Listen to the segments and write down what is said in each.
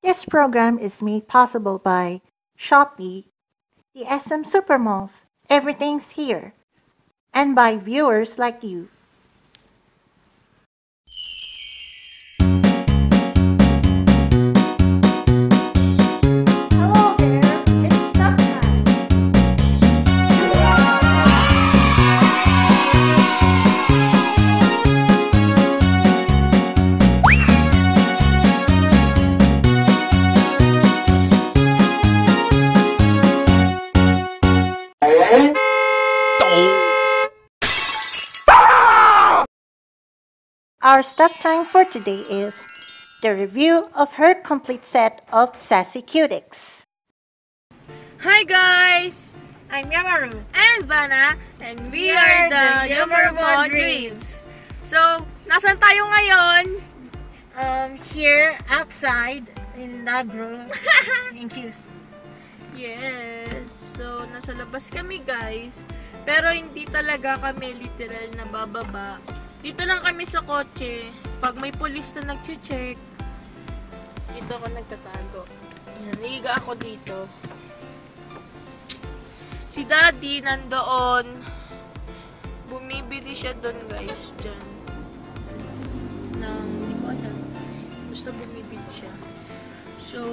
This program is made possible by Shopee, the SM Supermalls, Everything's Here, and by viewers like you. Our stop time for today is the review of her complete set of Sassy Cutics. Hi guys! I'm Yomaru. I'm Vanna. And we are the Yomarumon Dreams. So, nasan tayo ngayon? Here, outside, in Lagro, in QC. Yes! So, nasa labas kami guys. Pero hindi talaga kami literal na bababa. Dito lang kami sa kotse. Pag may pulis na nagche-check, dito ako nagtatago. Naniga ako dito. Si Daddy nandoon. Bumibili siya doon guys. Diyan. Hindi ko alam. Basta bumibili siya. So,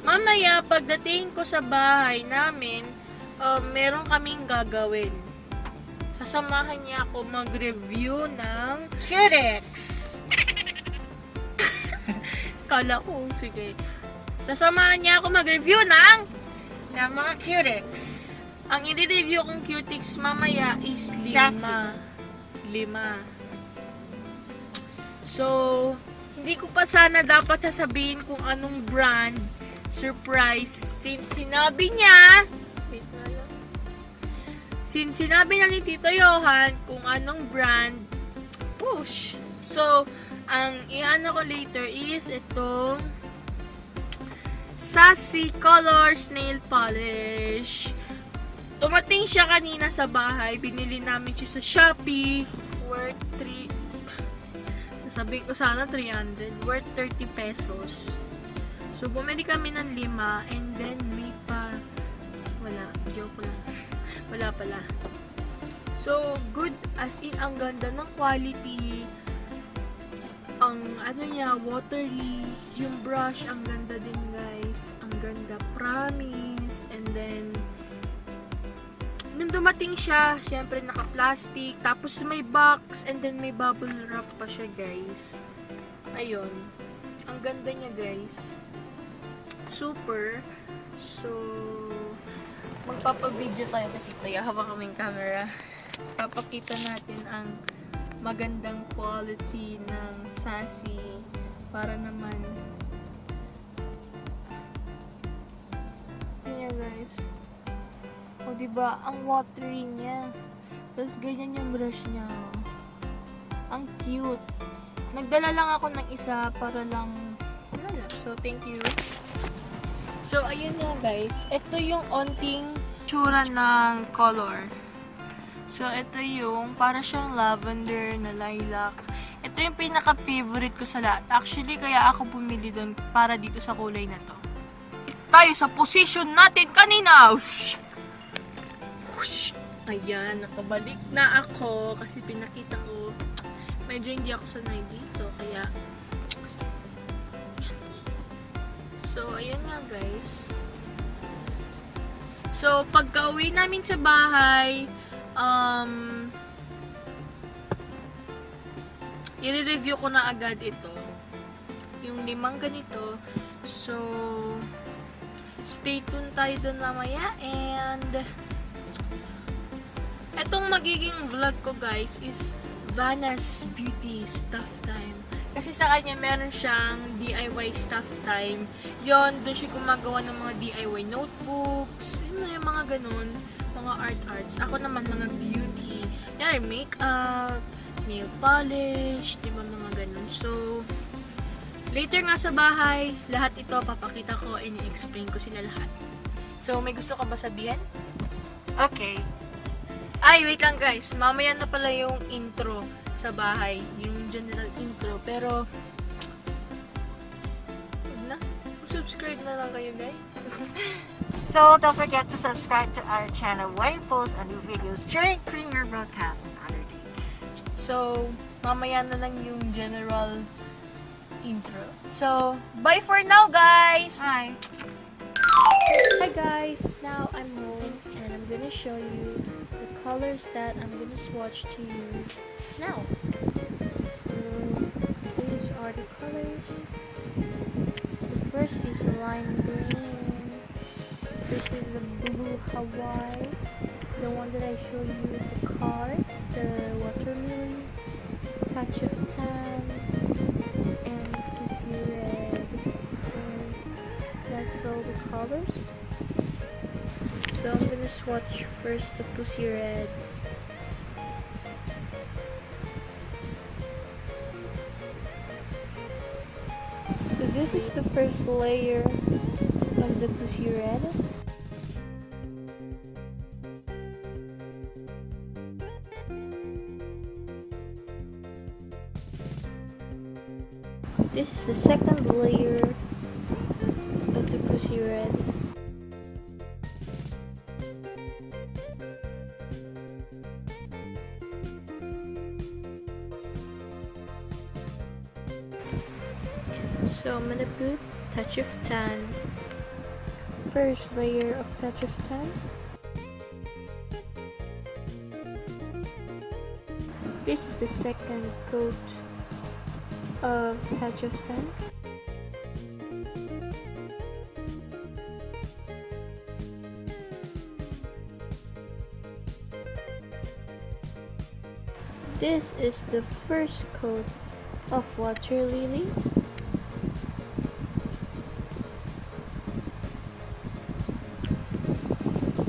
mamaya pagdating ko sa bahay namin, meron kaming gagawin. Sasamahan niya ako mag-review ng Cutics! Kala ko, sige. Sasamahan niya ako mag-review ng mga Cutics. Ang i-review kong Cutics mamaya is 5. 5. So, hindi ko pa sana dapat sasabihin kung anong brand. Surprise! Since sinabi niya, sinabi na ni Tito Johan kung anong brand, push! So, ang iano ko later is itong Sassy Colored Nail Polish. Tumating siya kanina sa bahay. Binili namin siya sa Shopee. Worth 3... Sabi ko sana 300. Worth 30 pesos. So, bumili kami ng 5 and then may pa... Wala. Joke lang. Wala pala. So, good as in, ang ganda ng quality. Ang ano niya, watery. Yung brush, ang ganda din guys. Ang ganda, promise. And then, nung dumating siya, syempre naka-plastic. Tapos may box, and then may bubble wrap pa siya guys. Ayun. Ang ganda niya guys. Super. So, magpapavideo tayo kasi tayo habang kaming camera. Papakita natin ang magandang quality ng Sassy para naman. Ayan guys. O diba? Ang watery niya. Tapos ganyan yung brush niya. Ang cute. Nagdala lang ako ng isa para lang. So thank you. So, ayun nga guys. Ito yung onting tsura ng color. So, ito yung para siyang lavender na lilac. Ito yung pinaka-favorite ko sa lahat. Actually, kaya ako bumili doon para dito sa kulay na to. Tayo sa position natin kanina! Whoosh! Whoosh! Ayan, nakabalik na ako kasi pinakita ko. Medyo hindi ako sanay dito, kaya... So, ayan nga guys. So, pagka-uwi namin sa bahay, i-review ko na agad ito. Yung 5 ganito. So, stay tuned tayo dun mamaya. And, etong magiging vlog ko guys is Vanna's Beauty Stuff Time. Kasi sa kanya, meron siyang DIY stuff time. Yon, doon siya gumagawa ng mga DIY notebooks, yung mga ganun, mga arts. Ako naman, mga beauty. Yan, makeup, nail polish, di ba mga ganun. So, later nga sa bahay, lahat ito papakita ko and i-explain ko sila lahat. So, may gusto ka ba sabihin? Okay. Ay, wait lang guys. Mamaya na pala yung intro sa bahay. Yung general intro. Pero, huwag na. Gusto Subscribe na lang kayo, guys. So, don't forget to subscribe to our channel where we post new videos during your broadcast and other dates. So, mamaya na lang yung general intro. So, bye for now, guys! Bye! Hi, guys! Now, I'm rolling and I'm gonna show you the colors that I'm gonna swatch to you now. So, these are the colors. The first is lime green. This is the blue Hawaii, the one that I showed you with the car, the watermelon, patch of tan, and this is red. So that's all the colors. So I'm gonna swatch first the pussy red. So this is the first layer of the pussy red. This is the second layer of the pussy red. So I'm gonna put touch of tan. First layer of touch of tan. This is the second coat of touch of tan. This is the first coat of water lily.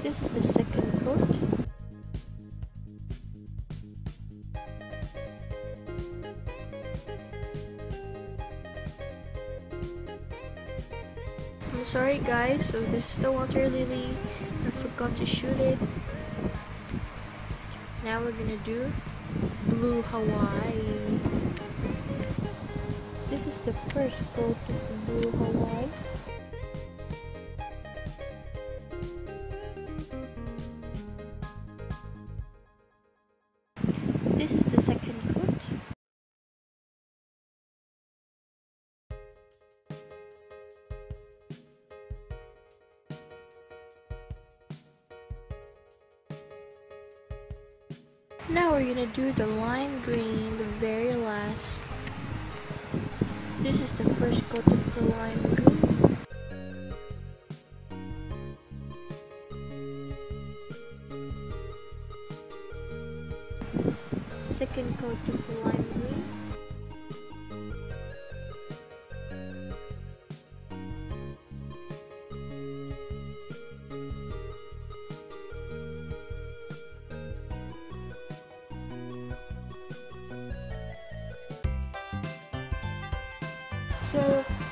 This is the second coat. I'm sorry guys, so this is the water lily. I forgot to shoot it. Now we're gonna do blue Hawaii. This is the first coat of blue Hawaii. This is the second coat. Now we're gonna do the lime green, the very last. This is the first coat of the lime green. Second coat of the lime green. So,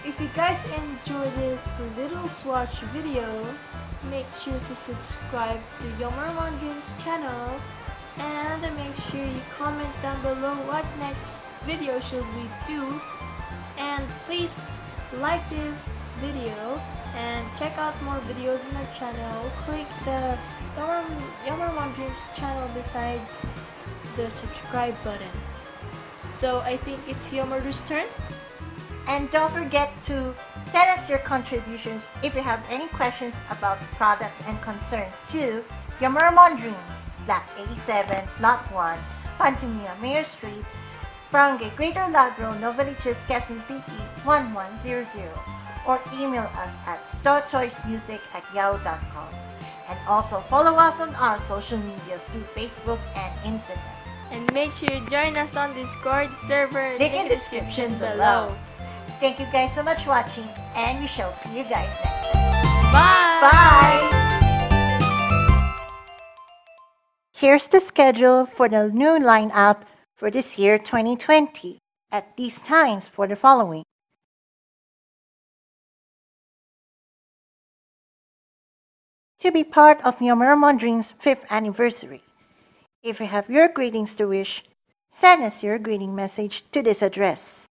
if you guys enjoy this little swatch video, make sure to subscribe to Yomarumon Dreams channel, and make sure you comment down below what next video should we do, and please like this video and check out more videos in our channel. Click the Yomarumon Dreams channel besides the subscribe button. So I think it's Yomaru's turn. And don't forget to send us your contributions if you have any questions about products and concerns to Yomarumon Dreams, Block 87, Lot 1, Pantumia, Mayor Street, Barangay Greater Lagro, Novaliches, Quezon City, 1100, or email us at storechoicemusic@yahoo.com. And also follow us on our social medias through Facebook and Instagram. And make sure you join us on Discord server, link in the description below. Thank you guys so much for watching, and we shall see you guys next time. Bye! Bye! Here's the schedule for the new lineup for this year 2020 at these times for the following. To be part of Yomarumon Dreams 5th anniversary. If you have your greetings to wish, send us your greeting message to this address.